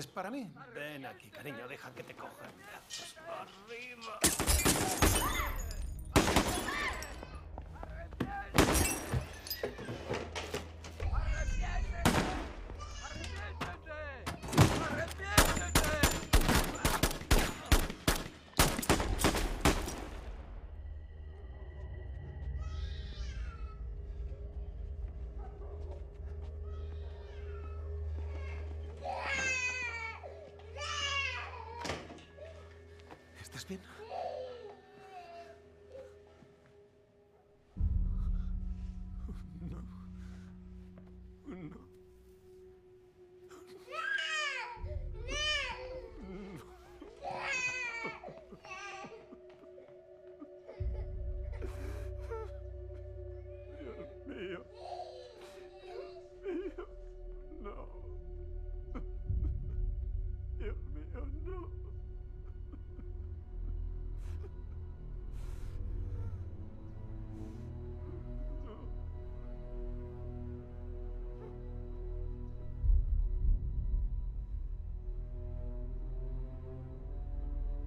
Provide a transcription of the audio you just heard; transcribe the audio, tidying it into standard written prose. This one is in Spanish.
¿Es para mí? Ven aquí, cariño, deja que te coja. ¡Arriba! ¿Estás bien?